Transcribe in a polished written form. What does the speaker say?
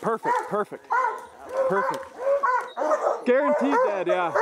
Perfect, perfect, perfect. Guaranteed that, yeah.